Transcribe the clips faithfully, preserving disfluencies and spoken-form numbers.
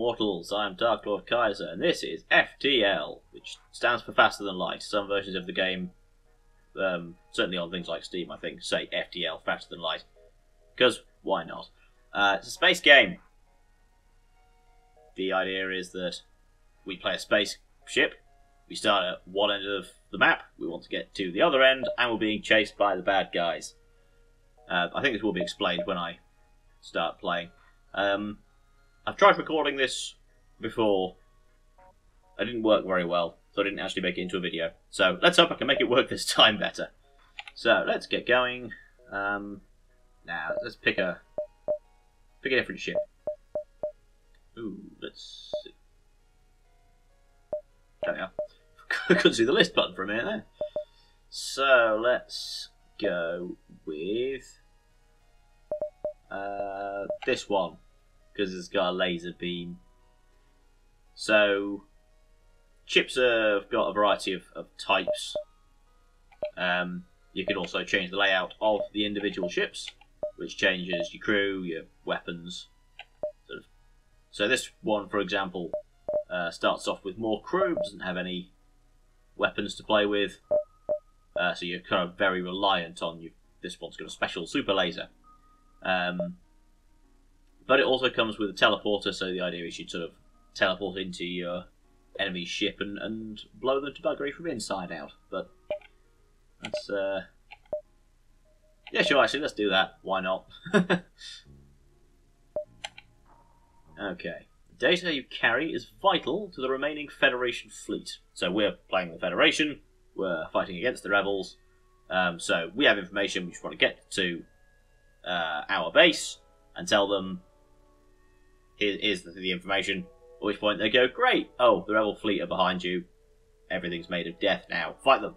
mortals, I'm Dark Lord Kaiser, and this is F T L, which stands for Faster Than Light. Some versions of the game, um, certainly on things like Steam, I think, say F T L, Faster Than Light, because why not? Uh, it's a space game. The idea is that we play a spaceship, we start at one end of the map, we want to get to the other end, and we're being chased by the bad guys. Uh, I think this will be explained when I start playing. Um, I've tried recording this before. It didn't work very well, so I didn't actually make it into a video. So let's hope I can make it work this time better. So let's get going. Um, now let's pick a pick a different ship. Ooh, let's see. There we are. I couldn't see the list button for a minute there. So let's go with uh, this one, because it's got a laser beam. So ships have uh, got a variety of, of types. Um, you can also change the layout of the individual ships, which changes your crew, your weapons. Sort of. So this one, for example, uh, starts off with more crew, doesn't have any weapons to play with, uh, so you're kind of very reliant on you. This one's got a special super laser. Um, But it also comes with a teleporter, so the idea is you'd sort of teleport into your enemy's ship and, and blow them to buggery from inside out. But that's, uh... yeah, sure, actually, let's do that. Why not? Okay. The data you carry is vital to the remaining Federation fleet. So we're playing the Federation, we're fighting against the rebels, um, so we have information, we just want to get to uh, our base and tell them, is the information, at which point they go, great, oh, the rebel fleet are behind you, everything's made of death now, fight them.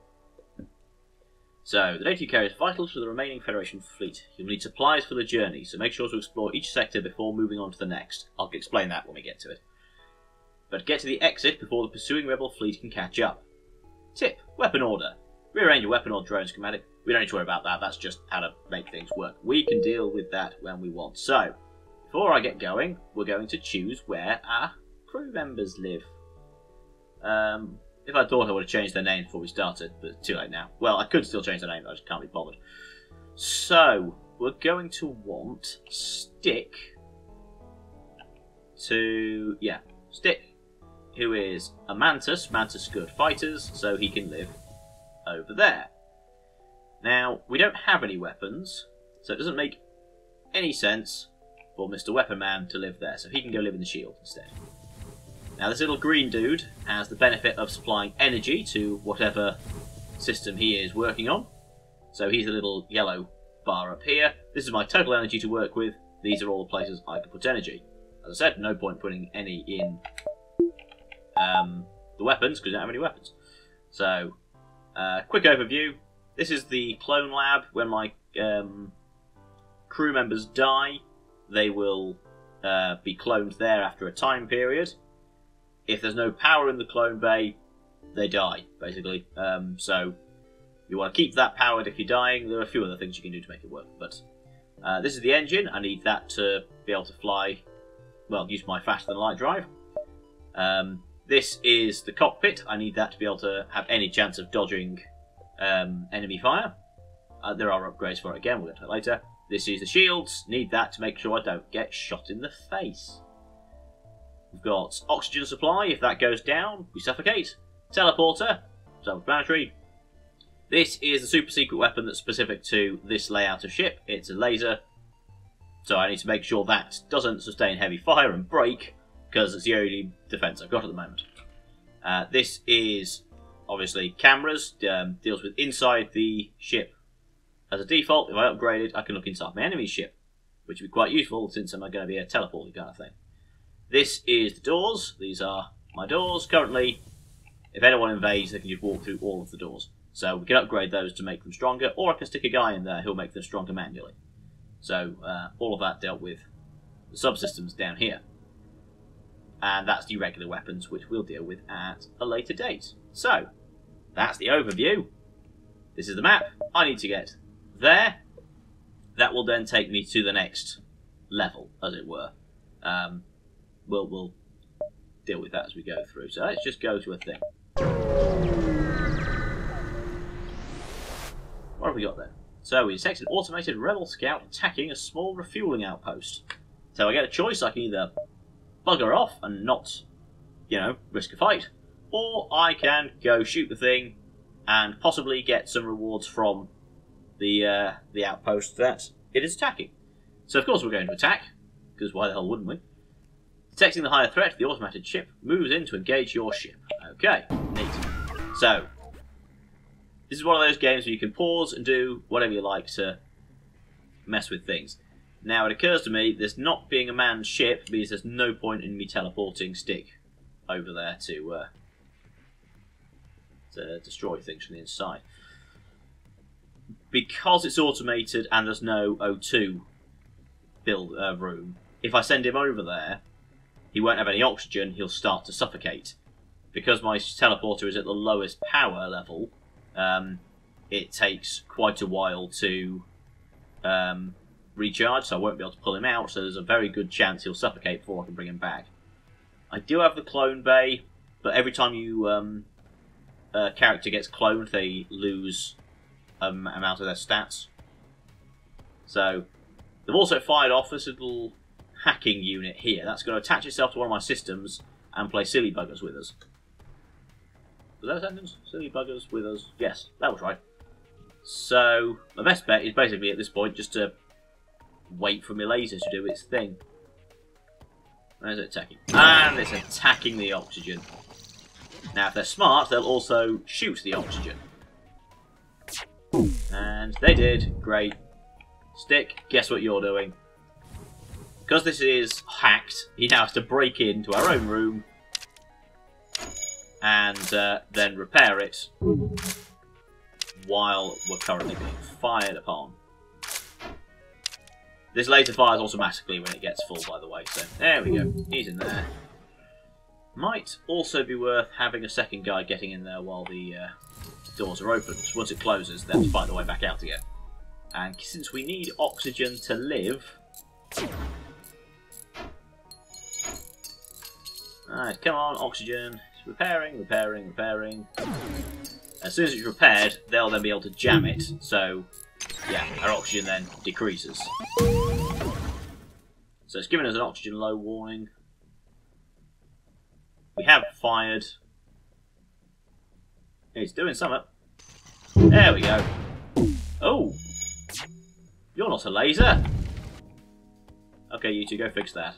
So, the data you carry is vital to the remaining Federation fleet. You'll need supplies for the journey, so make sure to explore each sector before moving on to the next. I'll explain that when we get to it. But get to the exit before the pursuing rebel fleet can catch up. Tip, weapon order. Rearrange your weapon or drone schematic. We don't need to worry about that, that's just how to make things work. We can deal with that when we want. So, before I get going, we're going to choose where our crew members live. Um, if I thought I would have changed their name before we started, but too late now. Well, I could still change their name, I just can't be bothered. So, we're going to want Stick to... yeah, Stick, who is a Mantis. Mantis good fighters, so he can live over there. Now, we don't have any weapons, so it doesn't make any sense for Mister Weapon Man to live there, so he can go live in the shield instead. Now, this little green dude has the benefit of supplying energy to whatever system he is working on. So he's a little yellow bar up here. This is my total energy to work with. These are all the places I can put energy. As I said, no point putting any in um, the weapons, because I don't have any weapons. So, uh, quick overview. This is the clone lab. When my um, crew members die, they will uh, be cloned there after a time period. If there's no power in the clone bay, they die, basically. Um, so you want to keep that powered if you're dying. There are a few other things you can do to make it work. But uh, this is the engine. I need that to be able to fly, well, use my faster than light drive. Um, this is the cockpit. I need that to be able to have any chance of dodging Um, enemy fire. Uh, there are upgrades for it again, we'll get to it later. This is the shields, need that to make sure I don't get shot in the face. We've got oxygen supply, if that goes down, we suffocate. Teleporter, self-explanatory. This is the super secret weapon that's specific to this layout of ship. It's a laser, so I need to make sure that doesn't sustain heavy fire and break, because it's the only defense I've got at the moment. Uh, this is obviously cameras, um, deals with inside the ship. As a default, if I upgrade it, I can look inside my enemy's ship, which would be quite useful since I'm going to be a teleporting kind of thing. This is the doors. These are my doors. Currently, if anyone invades, they can just walk through all of the doors. So we can upgrade those to make them stronger, or I can stick a guy in there who'll make them stronger manually. So uh, all of that dealt with the subsystems down here. And that's the regular weapons, which we'll deal with at a later date. So, that's the overview. This is the map. I need to get there. That will then take me to the next level, as it were. Um, we'll, we'll deal with that as we go through. So let's just go to a thing. What have we got then? So we detect an automated rebel scout attacking a small refueling outpost. So I get a choice. I can either bugger off and not, you know, risk a fight, or I can go shoot the thing and possibly get some rewards from the uh, the outpost that it is attacking. So of course we're going to attack, because why the hell wouldn't we? Detecting the higher threat, the automated ship moves in to engage your ship. Okay, neat. So this is one of those games where you can pause and do whatever you like to mess with things. Now, it occurs to me, this not being a manned ship means there's no point in me teleporting stick over there to, uh, to destroy things from the inside. Because it's automated and there's no O two build uh, room, if I send him over there, he won't have any oxygen, he'll start to suffocate. Because my teleporter is at the lowest power level, Um, it takes quite a while to um, recharge, so I won't be able to pull him out, so there's a very good chance he'll suffocate before I can bring him back. I do have the clone bay, but every time you um, a character gets cloned, they lose um, amount of their stats. So they've also fired off this little hacking unit here. That's going to attach itself to one of my systems and play silly buggers with us. Was that a sentence? Silly buggers with us. Yes, that was right. So my best bet is basically at this point just to wait for my laser to do its thing. Where's it attacking? And it's attacking the oxygen. Now if they're smart, they'll also shoot the oxygen. And they did. Great. Stick, guess what you're doing. Because this is hacked, he now has to break into our own room and uh, then repair it while we're currently being fired upon. This laser fires automatically when it gets full, by the way, so there we go, he's in there. Might also be worth having a second guy getting in there while the uh, doors are open. So once it closes, they have to find their way back out again. And since we need oxygen to live... Alright, come on, oxygen. Repairing, repairing, repairing. As soon as it's repaired, they'll then be able to jam it, so yeah, our oxygen then decreases. So it's giving us an oxygen low warning. We have fired. It's doing something. There we go. Oh! You're not a laser! Okay, you two, go fix that.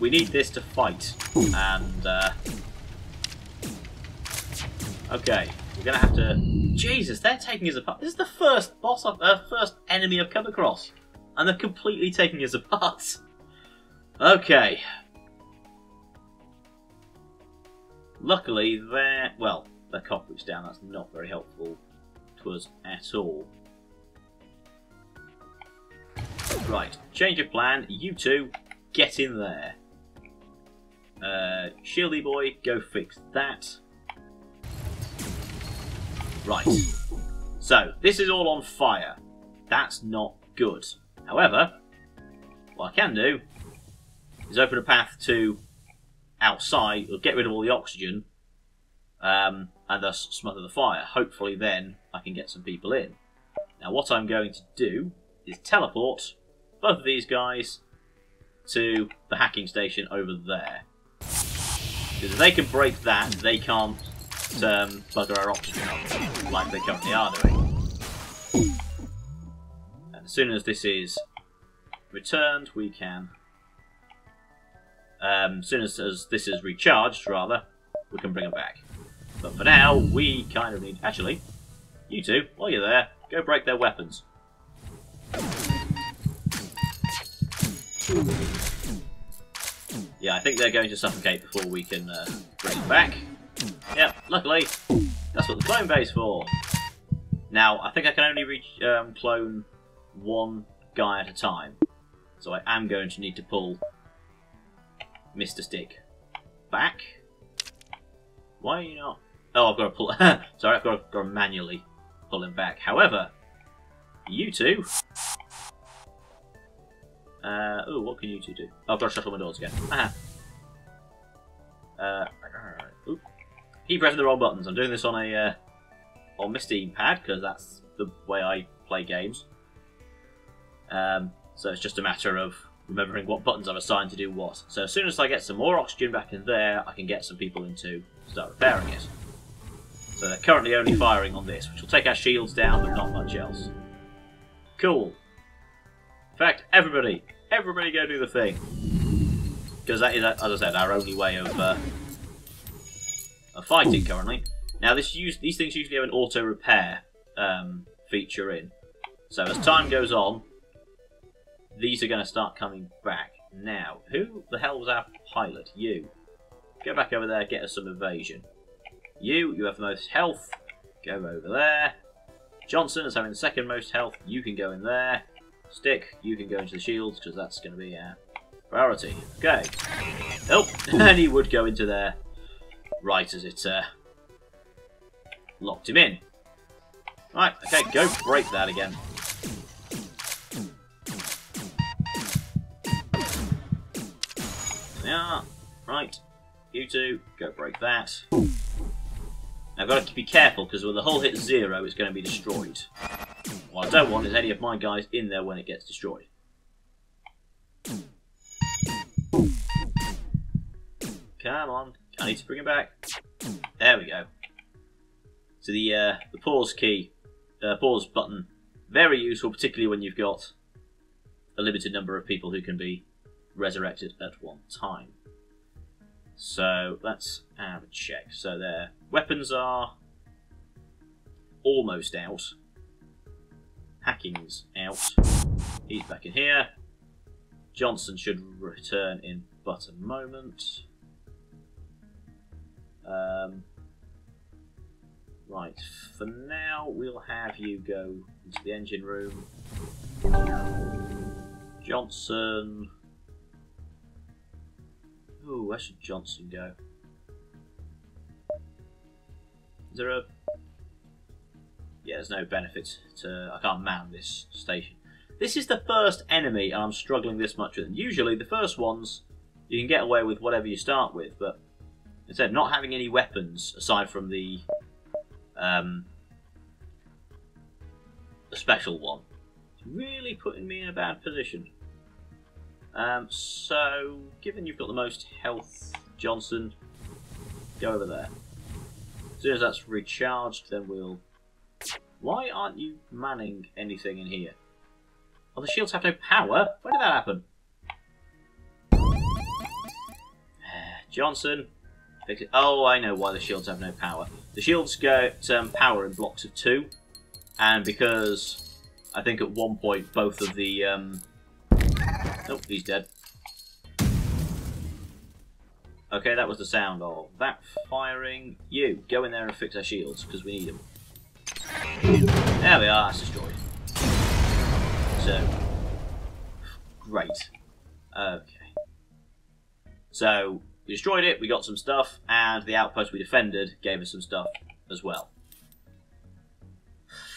We need this to fight, and, uh... okay, we're gonna have to... Jesus, they're taking us apart. This is the first boss I've... Uh, first enemy I've come across, and they're completely taking us apart. Okay. Luckily, they're... well, their cockroach down, that's not very helpful to us at all. Right, change of plan, you two, get in there. Uh, Shieldy boy, go fix that. Right. So, this is all on fire. That's not good. However, what I can do is open a path to outside, or get rid of all the oxygen, um, and thus smother the fire. Hopefully then I can get some people in. Now what I'm going to do is teleport both of these guys to the hacking station over there. Because if they can break that, they can't um, bugger our oxygen up like they currently are doing. And as soon as this is returned, we can... Um, as soon as, as this is recharged, rather, we can bring it back. But for now, we kind of need... Actually, you two, while you're there, go break their weapons. Yeah, I think they're going to suffocate before we can uh, bring them back. Yep, luckily, that's what the clone bay's for. Now, I think I can only reach um, clone one guy at a time. So I am going to need to pull Mister Stick back. Why are you not... Oh, I've got to pull... Sorry, I've got to, got to manually pull him back. However, you two... Uh, oh, what can you two do? Oh, I've got to shut all my doors again. Aha. Uh, oop. Keep pressing the wrong buttons. I'm doing this on a uh, on my Steam pad because that's the way I play games. Um, so it's just a matter of remembering what buttons I've assigned to do what. So as soon as I get some more oxygen back in there, I can get some people in to start repairing it. So they're currently only firing on this, which will take our shields down, but not much else. Cool. In fact, everybody, everybody go do the thing. Because that is, as I said, our only way of, uh, of fighting currently. Now, this use, these things usually have an auto-repair um, feature in. So as time goes on, these are going to start coming back. Now, who the hell was our pilot? You. Go back over there, get us some evasion. You, you have the most health. Go over there. Johnson is having the second most health. You can go in there. Stick, you can go into the shields, because that's going to be our priority. Okay. Oh, and he would go into there right as it uh, locked him in. Right, okay, go break that again. Yeah, right. You two, go break that. Now, I've got to be careful, because when the hull hits zero, it's going to be destroyed. What I don't want is any of my guys in there when it gets destroyed. Come on. I need to bring him back. There we go. So the, uh, the pause key, uh, pause button, very useful, particularly when you've got a limited number of people who can be resurrected at one time. So let's have a check. So their weapons are almost out. Hacking's out. He's back in here. Johnson should return in but a moment. Um, right, for now we'll have you go into the engine room. Johnson... Ooh, where should Johnson go? Is there a... Yeah, there's no benefit to... I can't man this station. This is the first enemy and I'm struggling this much with them. Usually the first ones you can get away with whatever you start with, but instead not having any weapons aside from the, um, the special one, it's really putting me in a bad position. Um, so, given you've got the most health, Johnson, go over there. As soon as that's recharged, then we'll... Why aren't you manning anything in here? Oh, the shields have no power? When did that happen? Johnson. Oh, I know why the shields have no power. The shields get um, power in blocks of two, and because I think at one point both of the... Um, Nope, he's dead. Okay, that was the sound of that firing. You, go in there and fix our shields, because we need them. There we are, that's destroyed. So, great. Okay. So, we destroyed it, we got some stuff, and the outpost we defended gave us some stuff as well.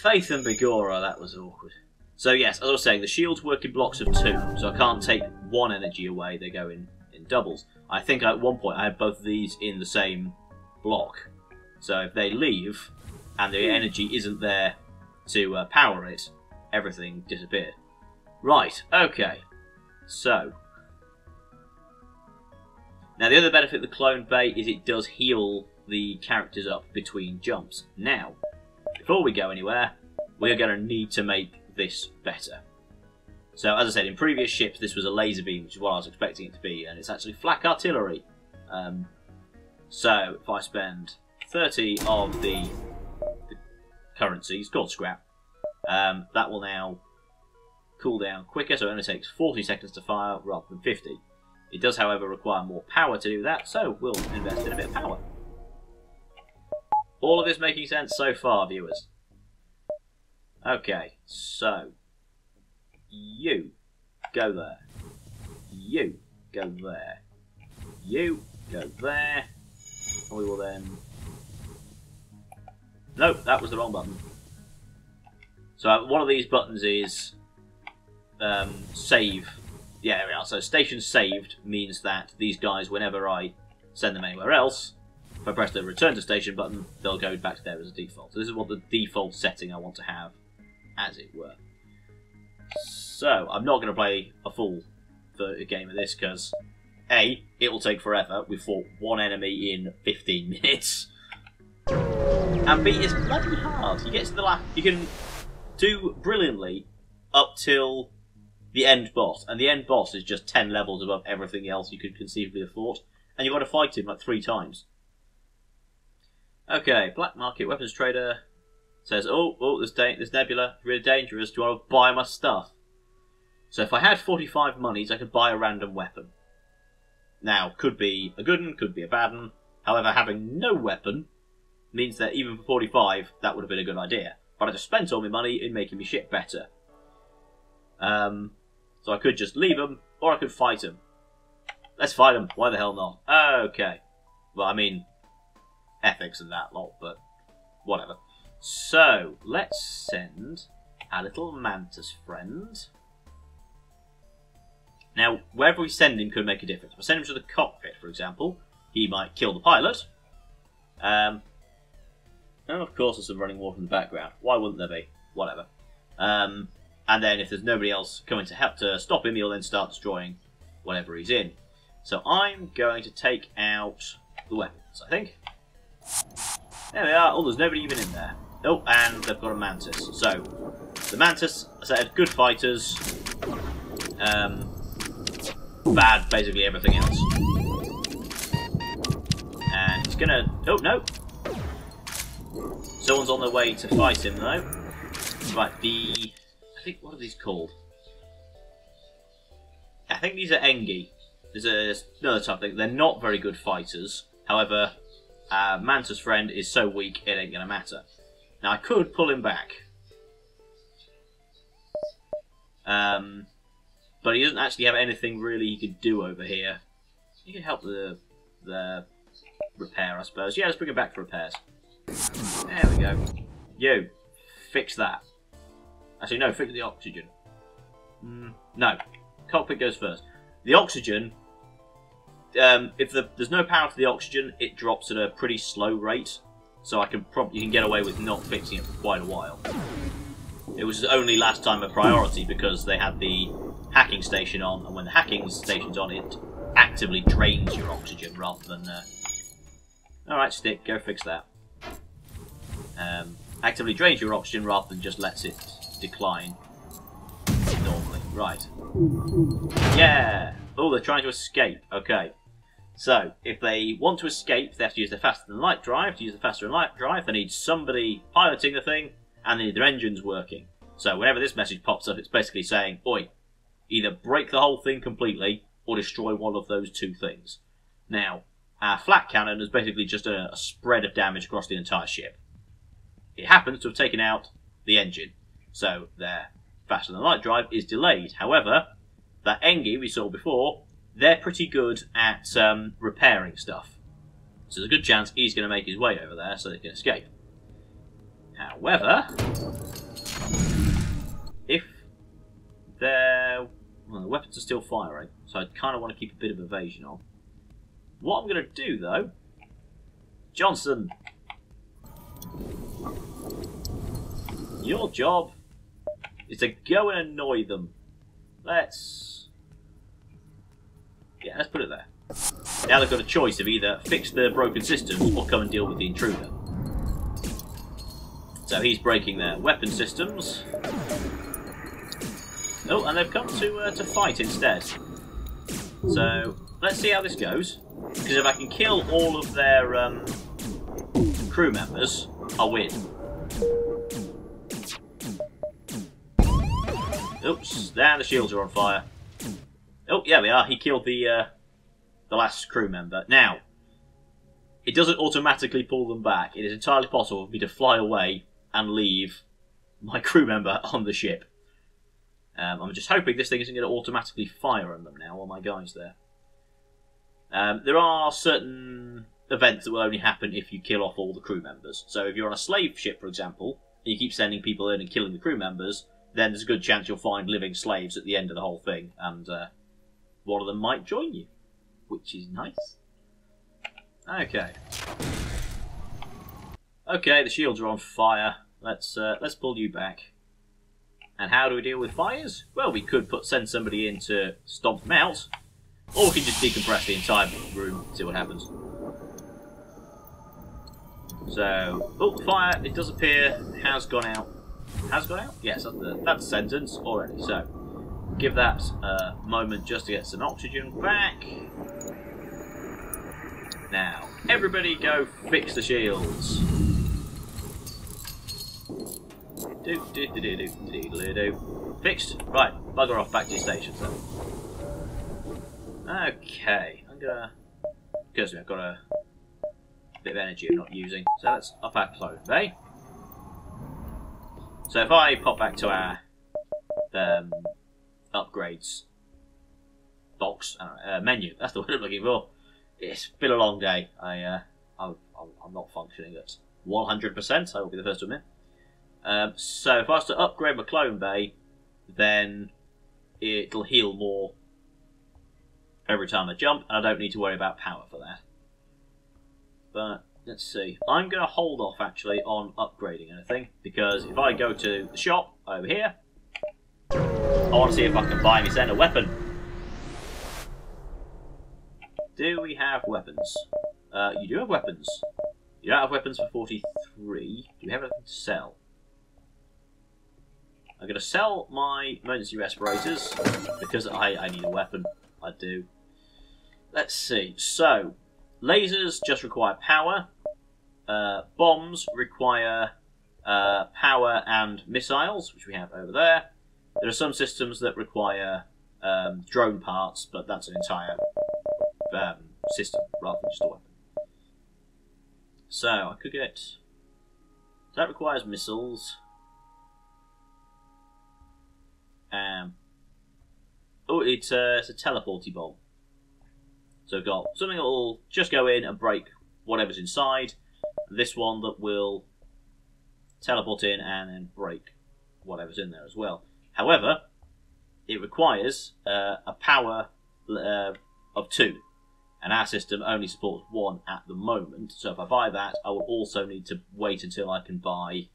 Faith and Begorra, that was awkward. So yes, as I was saying, the shields work in blocks of two, so I can't take one energy away, they go in, in doubles. I think at one point I had both of these in the same block, so if they leave and the energy isn't there to uh, power it, everything disappeared. Right, okay, so. Now the other benefit of the clone bay is it does heal the characters up between jumps. Now, before we go anywhere, we're going to need to make this better. So as I said, in previous ships this was a laser beam, which is what I was expecting it to be, and it's actually flak artillery. Um, so if I spend thirty of the, the currency, it's called scrap, um, that will now cool down quicker, so it only takes forty seconds to fire rather than fifty. It does however require more power to do that, so we'll invest in a bit of power. All of this making sense so far, viewers? Okay, so, you, go there, you, go there, you, go there, and we will then... Nope, that was the wrong button. So one of these buttons is um, save. Yeah, there we are. So station saved means that these guys, whenever I send them anywhere else. If I press the return to station button, they'll go back to there as a default. So this is what the default setting I want to have, as it were. So I'm not going to play a full game of this because A, it'll take forever. We fought one enemy in fifteen minutes, and B, it's bloody hard. You get to the last, you can do brilliantly up till the end boss, and the end boss is just ten levels above everything else you could conceivably have fought, and you've got to fight him like three times. Okay, black market weapons trader says, oh, oh, this, this nebula is really dangerous. Do you want to buy my stuff? So if I had forty-five monies, I could buy a random weapon. Now, could be a good one, could be a bad one. However, having no weapon means that even for forty-five, that would have been a good idea. But I just spent all my money in making me shit better. Um, so I could just leave them, or I could fight them. Let's fight them. Why the hell not? Okay. Well, I mean, ethics and that lot, but whatever. So, let's send our little mantis friend. Now, wherever we send him could make a difference. If I send him to the cockpit, for example, he might kill the pilot. Um, and of course there's some running water in the background. Why wouldn't there be? Whatever. Um, and then if there's nobody else coming to help to stop him, he'll then start destroying whatever he's in. So I'm going to take out the weapons, I think. There we are. Oh, there's nobody even in there. Oh, and they've got a mantis. So, the mantis, I said, good fighters. Um, bad, basically, everything else. And he's gonna... Oh, no! Someone's on their way to fight him, though. Right, the... I think, what are these called? I think these are Engi. There's a, another type of thing. They're not very good fighters. However, uh, Manta's friend is so weak, it ain't gonna matter. Now, I could pull him back. Um... But he doesn't actually have anything really he could do over here. He can help the the repair, I suppose. Yeah, let's bring him back for repairs. There we go. You, fix that. Actually, no, fix the oxygen. Mm, no, cockpit goes first. The oxygen, um, if the, there's no power to the oxygen, it drops at a pretty slow rate. So I can probably you can get away with not fixing it for quite a while. It was only last time a priority because they had the hacking station on, and when the hacking station's on, it actively drains your oxygen rather than... Uh... Alright, stick, go fix that. Um, actively drains your oxygen rather than just lets it decline normally. Right. Yeah! Oh, they're trying to escape. Okay. So, if they want to escape, they have to use the Faster Than Light drive. To use the Faster Than Light drive, they need somebody piloting the thing, and they need their engines working. So, whenever this message pops up, it's basically saying, oi, either break the whole thing completely or destroy one of those two things. Now, our flat cannon is basically just a, a spread of damage across the entire ship. It happens to have taken out the engine, so their Faster Than Light drive is delayed. However, that Engi we saw before, they're pretty good at um, repairing stuff. So there's a good chance he's going to make his way over there so they can escape. However, if they're... Well, the weapons are still firing, so I kind of want to keep a bit of evasion on. What I'm going to do, though... Johnson! Your job is to go and annoy them. Let's... Yeah, let's put it there. Now they've got a choice of either fix their broken systems or come and deal with the intruder. So he's breaking their weapon systems. Oh, and they've come to uh, to fight instead. So let's see how this goes. Because if I can kill all of their um, crew members, I'll win. Oops! Now the shields are on fire. Oh, yeah, they are. He killed the uh, the last crew member. Now it doesn't automatically pull them back. It is entirely possible for me to fly away and leave my crew member on the ship. Um, I'm just hoping this thing isn't going to automatically fire on them now, while my guy's there. Um, there are certain events that will only happen if you kill off all the crew members. So if you're on a slave ship, for example, and you keep sending people in and killing the crew members, then there's a good chance you'll find living slaves at the end of the whole thing, and uh, one of them might join you, which is nice. Okay. Okay, the shields are on fire. Let's uh, let's pull you back. And how do we deal with fires? Well, we could put send somebody in to stomp them out, or we can just decompress the entire room and see what happens. So, oh, fire, it does appear, has gone out. Has gone out? Yes, that's the, that's the sentence already. So, give that a moment just to get some oxygen back. Now, everybody go fix the shields. Do, do, do, do, do, do, do, do. Fixed? Right, bugger off back to your stations then. Okay, I'm gonna. Because I've got a bit of energy I'm not using, so let's up our clone bay. So if I pop back to our um, upgrades box, uh, menu, that's the word I'm looking for. It's been a long day. I, uh, I'm, I'm not functioning at one hundred percent, I will be the first to admit. Um, so if I was to upgrade my clone bay, then it'll heal more every time I jump, and I don't need to worry about power for that. But let's see. I'm going to hold off actually on upgrading anything, because if I go to the shop over here, I want to see if I can buy me a weapon. Do we have weapons? Uh, you do have weapons. You don't have weapons for forty-three. Do we have anything to sell? I'm going to sell my emergency respirators because I, I need a weapon. I do. Let's see. So, lasers just require power. Uh, bombs require uh, power and missiles, which we have over there. There are some systems that require um, drone parts, but that's an entire um, system rather than just a weapon. So, I could get... That requires missiles. Um, oh, it's a, it's a teleporty bomb. So I've got something that will just go in and break whatever's inside. This one that will teleport in and then break whatever's in there as well. However, it requires uh, a power uh, of two. And our system only supports one at the moment. So if I buy that, I will also need to wait until I can buy...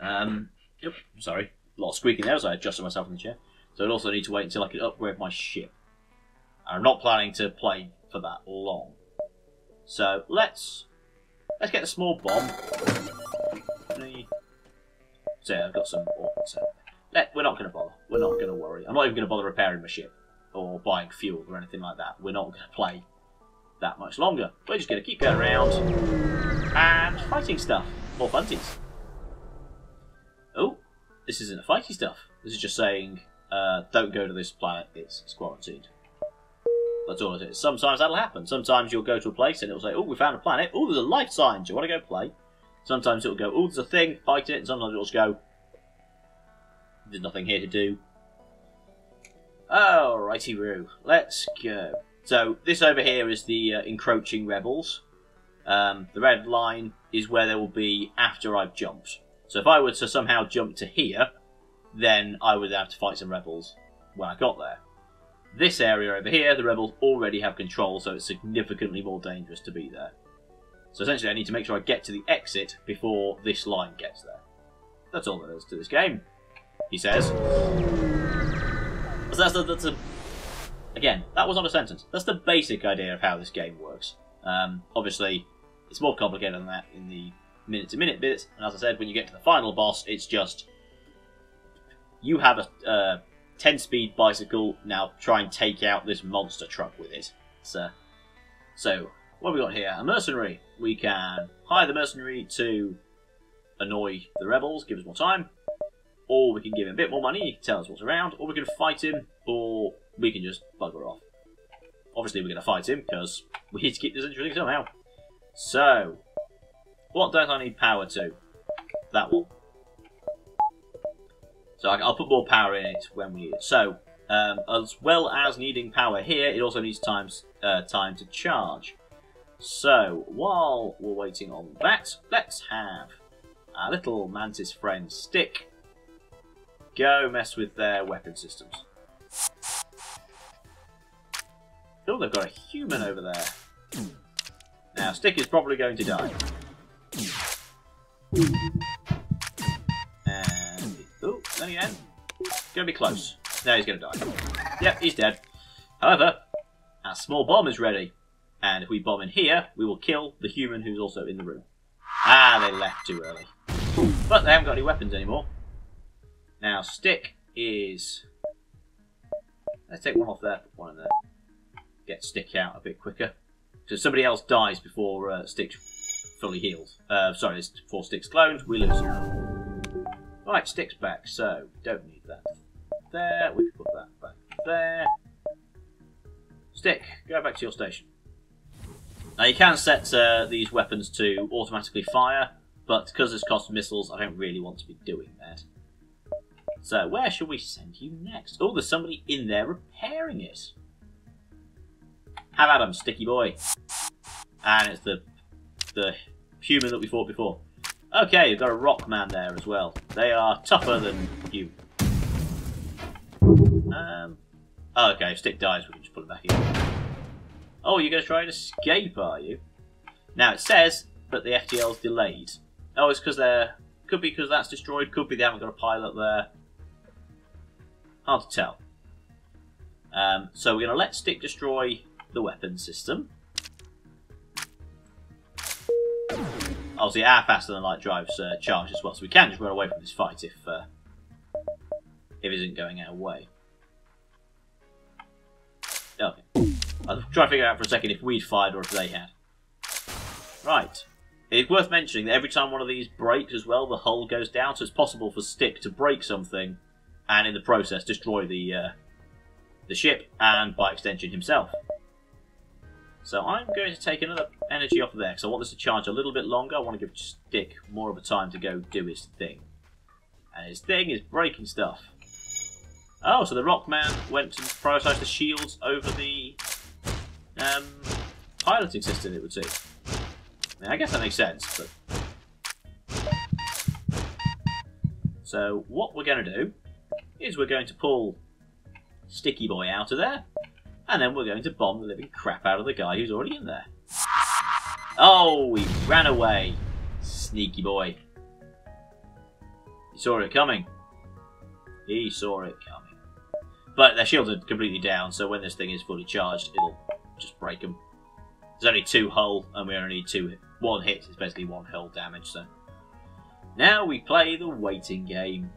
Um, yep, sorry. A lot of squeaking there as I adjusted myself in the chair. So I'd also need to wait until I can upgrade my ship. I'm not planning to play for that long. So let's let's get a small bomb. So yeah, I've got some orphans. We're not going to bother. We're not going to worry. I'm not even going to bother repairing my ship or buying fuel or anything like that. We're not going to play that much longer. We're just going to keep going around and fighting stuff. More bunties. Oh. This isn't a fighty stuff. This is just saying, uh, don't go to this planet, it's, it's quarantined. That's all it is. Sometimes that'll happen. Sometimes you'll go to a place and it'll say, oh, we found a planet. Oh, there's a life sign. Do you want to go play? Sometimes it'll go, oh, there's a thing, fight it. And sometimes it'll just go, there's nothing here to do. Alrighty, Roo. Let's go. So, this over here is the uh, encroaching rebels. Um, the red line is where they will be after I've jumped. So if I were to somehow jump to here, then I would have to fight some rebels when I got there. This area over here, the rebels already have control, so it's significantly more dangerous to be there. So essentially I need to make sure I get to the exit before this line gets there. That's all there is to this game, he says. So that's, the, that's the, again, that was not a sentence. That's the basic idea of how this game works. Um, obviously, it's more complicated than that in the minute to minute bits, and as I said, when you get to the final boss, it's just you have a uh, ten speed bicycle, now try and take out this monster truck with it. So, so what have we got here? A mercenary. We can hire the mercenary to annoy the rebels, give us more time, or we can give him a bit more money, he can tell us what's around, or we can fight him, or we can just bugger off. Obviously we're going to fight him, because we need to keep this interesting somehow. So... what don't I need power to? That one. So I'll put more power in it when we need it. So, um, as well as needing power here, it also needs times, uh, time to charge. So, while we're waiting on that, let's have our little Mantis friend Stick go mess with their weapon systems. Oh, they've got a human over there. Now, Stick is probably going to die. And... ooh, then again. It's going to be close. Now he's going to die. Yep, he's dead. However, our small bomb is ready. And if we bomb in here, we will kill the human who's also in the room. Ah, they left too early. But they haven't got any weapons anymore. Now, Stick is... let's take one off there, put one in there. Get Stick out a bit quicker. So somebody else dies before uh, Stick's fully healed. Uh, sorry, before Stick's cloned, we lose him. Right, Stick's back, so don't need that. There, we can put that back there. Stick, go back to your station. Now you can set uh, these weapons to automatically fire, but because it's cost missiles, I don't really want to be doing that. So where shall we send you next? Oh, there's somebody in there repairing it. Have at 'em, Sticky boy. And it's the the human that we fought before. Okay, you've got a rock man there as well. They are tougher than you. Um. Oh, okay, if Stick dies, we can just put him back in. Oh, you're going to try and escape, are you? Now it says that the F T L's delayed. Oh, it's because they're... could be because that's destroyed. Could be they haven't got a pilot there. Hard to tell. Um, so we're going to let Stick destroy the weapon system. Obviously, our Faster Than Light drives uh, charge as well, so we can just run away from this fight if uh, if it isn't going our way. Okay. I'll try to figure out for a second if we'd fired or if they had. Right. It's worth mentioning that every time one of these breaks as well, the hull goes down, so it's possible for Stick to break something and in the process destroy the uh, the ship and, by extension, himself. So I'm going to take another energy off of there because I want this to charge a little bit longer. I want to give Stick more of a time to go do his thing. And his thing is breaking stuff. Oh, so the rock man went to prioritise the shields over the um, piloting system, it would seem. I mean, I guess that makes sense, but... so what we're going to do is we're going to pull Sticky Boy out of there, and then we're going to bomb the living crap out of the guy who's already in there. Oh, he ran away. Sneaky boy. He saw it coming. He saw it coming. But their shields are completely down, so when this thing is fully charged, it'll just break them. There's only two hull, and we only need two hit. One hit is basically one hull damage, so... now we play the waiting game.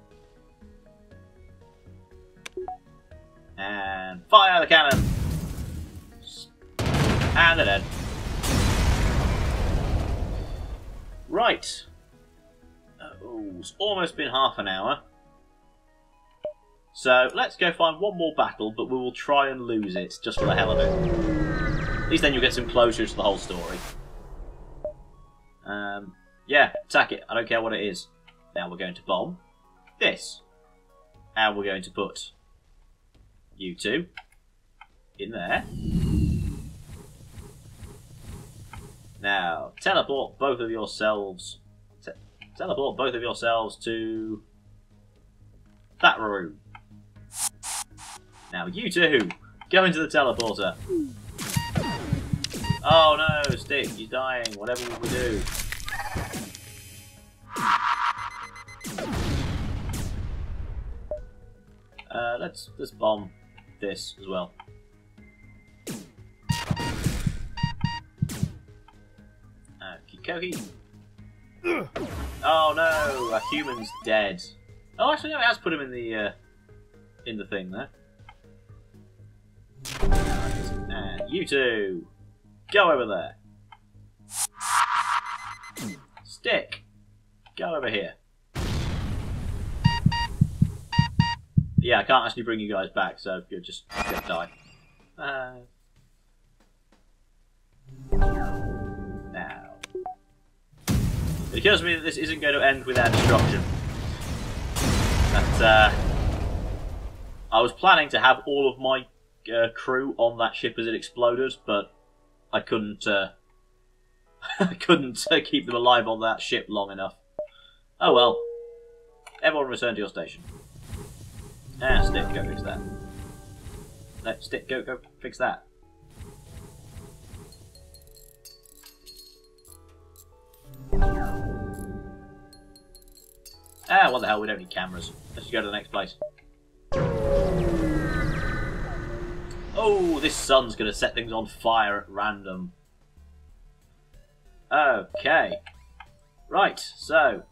And fire the cannon! And they're dead. Right. Oh, it's almost been half an hour. So let's go find one more battle, but we will try and lose it, just for the hell of it. At least then you'll get some closure to the whole story. Um, yeah, attack it. I don't care what it is. Now we're going to bomb this. And we're going to put... you two in there. Now, teleport both of yourselves. Te teleport both of yourselves to that room. Now, you two, go into the teleporter. Oh no, Stick, you're dying. Whatever we do. Uh, let's let's bomb this as well. Okie dokie. Oh no, a human's dead. Oh, actually, no, it has put him in the uh, in the thing there. And you two, go over there. Stick, go over here. Yeah, I can't actually bring you guys back, so you're just gonna die. Uh... Now. It occurs to me that this isn't going to end without destruction. But, uh, I was planning to have all of my uh, crew on that ship as it exploded, but I couldn't, uh, I couldn't uh, keep them alive on that ship long enough. Oh well. Everyone return to your station. Ah, Stick, go fix that. No, Stick, go, go fix that. Ah, what the hell, we don't need cameras. Let's just go to the next place. Oh, this sun's going to set things on fire at random. Okay. Right, so...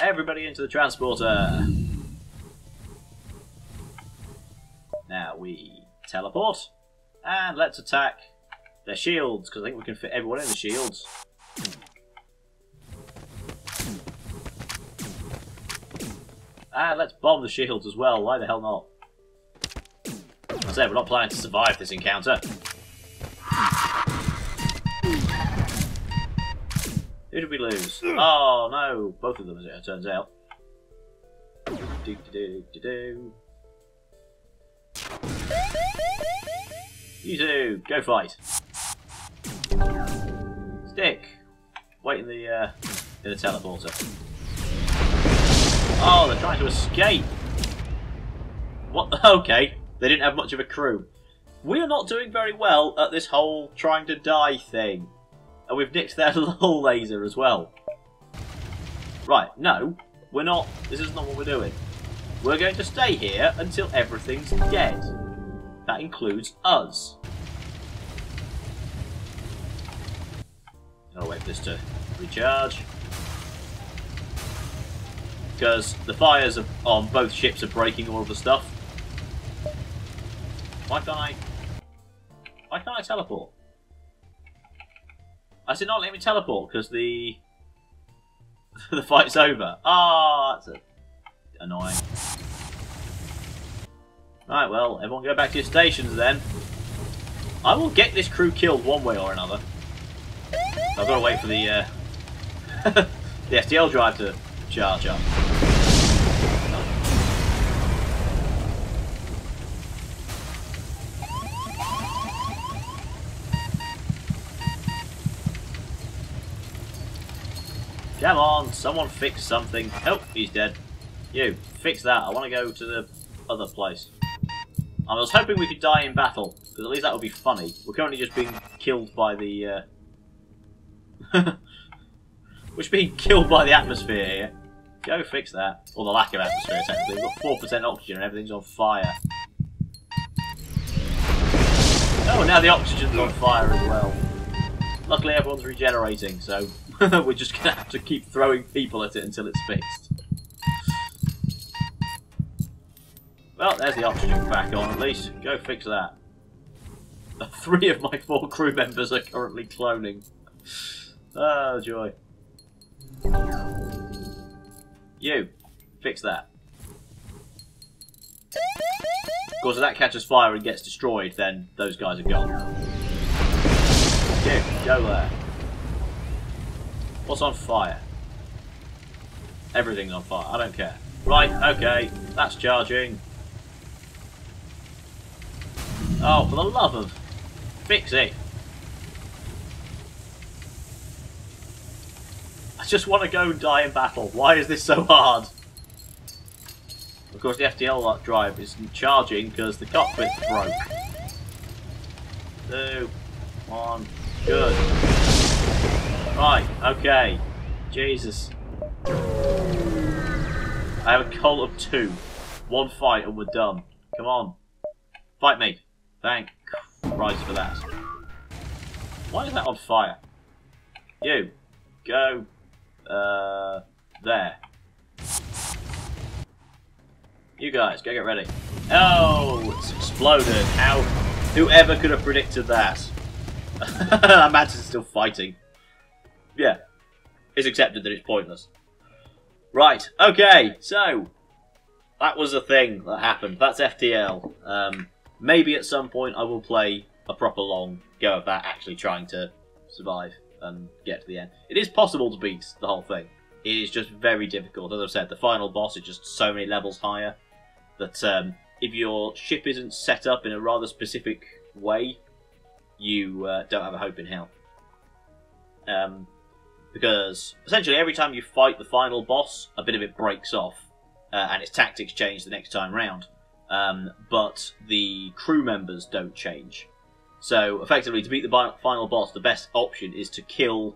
everybody into the transporter! Now we teleport. And let's attack their shields, because I think we can fit everyone in the shields. And let's bomb the shields as well, why the hell not? I said, we're not planning to survive this encounter. Who did we lose? Oh no, both of them as it turns out. Do, do, do, do. You two, go fight. Stick. Wait in the uh, in the teleporter. Oh, they're trying to escape. What the? Okay, they didn't have much of a crew. We are not doing very well at this whole trying to die thing. And we've nicked their little laser as well. Right, no, we're not. This is not what we're doing. We're going to stay here until everything's dead. That includes us. I'll wait for this to recharge. Because the fires are on both ships are breaking all of the stuff. Why can't I... Why can't I teleport? I said not let me teleport because the the fight's over. Ah, oh, that's a... annoying. Right, well, everyone go back to your stations then. I will get this crew killed one way or another. I've got to wait for the uh, the S T L drive to charge up. Come on, someone fix something. Oh, he's dead. You, fix that. I want to go to the other place. I was hoping we could die in battle, because at least that would be funny. We're currently just being killed by the... Uh... We're just being killed by the atmosphere here. Go fix that. Or the lack of atmosphere, technically. We've got four percent oxygen and everything's on fire. Oh, now the oxygen's on fire as well. Luckily everyone's regenerating, so... We're just going to have to keep throwing people at it until it's fixed. Well, there's the oxygen back on, at least. Go fix that. Three of my four crew members are currently cloning. Oh, joy. You, fix that. Of course, if that catches fire and gets destroyed, then those guys are gone. You, go there. What's on fire? Everything's on fire, I don't care. Right, okay, that's charging. Oh, for the love of... Fix it! I just want to go and die in battle. Why is this so hard? Of course the F T L drive isn't charging because the cockpit broke. Two, one, good. Right, okay. Jesus. I have a call of two. One fight and we're done. Come on. Fight me. Thank Christ for that. Why is that on fire? You. Go. Uh, there. You guys, go get ready. Oh, it's exploded. How? Whoever could have predicted that? Mantis is still fighting. Yeah, it's accepted that it's pointless. Right, okay, so that was a thing that happened. That's F T L. Um, maybe at some point I will play a proper long go of that, actually trying to survive and get to the end. It is possible to beat the whole thing. It is just very difficult. As I've said, the final boss is just so many levels higher that um, if your ship isn't set up in a rather specific way, you uh, don't have a hope in hell. Um... Because essentially every time you fight the final boss, a bit of it breaks off, uh, and its tactics change the next time round. Um, but the crew members don't change. So effectively, to beat the final boss, the best option is to kill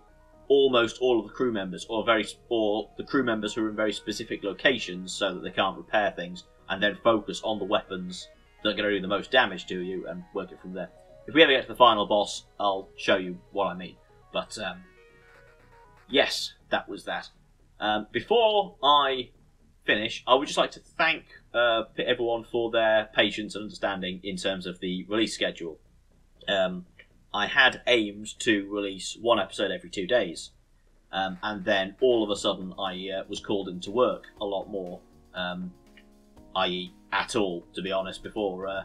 almost all of the crew members, or very, or the crew members who are in very specific locations, so that they can't repair things, and then focus on the weapons that are going to do the most damage to you and work it from there. If we ever get to the final boss, I'll show you what I mean. But um, yes, that was that. Um, before I finish, I would just like to thank uh, everyone for their patience and understanding in terms of the release schedule. Um, I had aimed to release one episode every two days, um, and then all of a sudden I uh, was called into work a lot more, um, that is at all, to be honest. Before uh,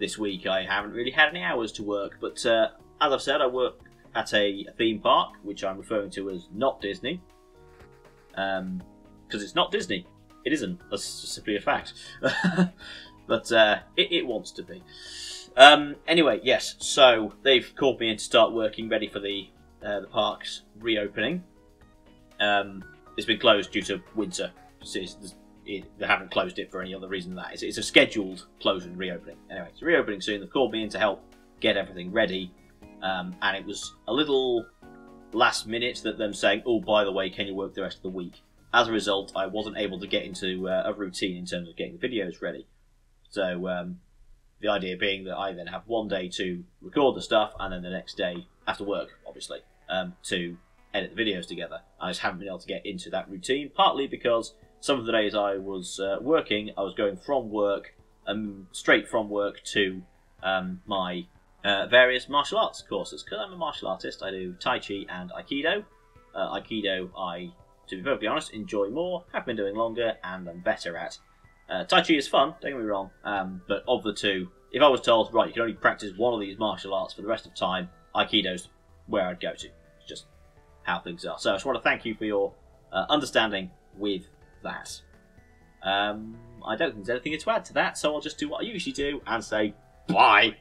this week I haven't really had any hours to work, but uh, as I've said, I work at a theme park, which I'm referring to as not Disney, because um, it's not Disney. It isn't. That's simply a fact. But uh, it, it wants to be. Um, anyway, yes, so they've called me in to start working, ready for the, uh, the park's reopening. Um, it's been closed due to winter. So it's, it, they haven't closed it for any other reason than that. It's, it's a scheduled close and reopening. Anyway, it's reopening soon. They've called me in to help get everything ready. Um, and it was a little last minute that them saying, oh, by the way, can you work the rest of the week? As a result, I wasn't able to get into uh, a routine in terms of getting the videos ready. So um, the idea being that I then have one day to record the stuff, and then the next day, after work, obviously, um, to edit the videos together. I just haven't been able to get into that routine, partly because some of the days I was uh, working, I was going from work, um, straight from work to um, my uh, various martial arts courses. Because I'm a martial artist, I do Tai Chi and Aikido. Uh, Aikido, I... to be perfectly honest, enjoy more, have been doing longer, and I'm better at. Uh, Tai Chi is fun, don't get me wrong, um, but of the two, if I was told, right, you can only practice one of these martial arts for the rest of time, Aikido's where I'd go to. It's just how things are. So I just want to thank you for your uh, understanding with that. Um, I don't think there's anything to add to that, so I'll just do what I usually do and say, bye!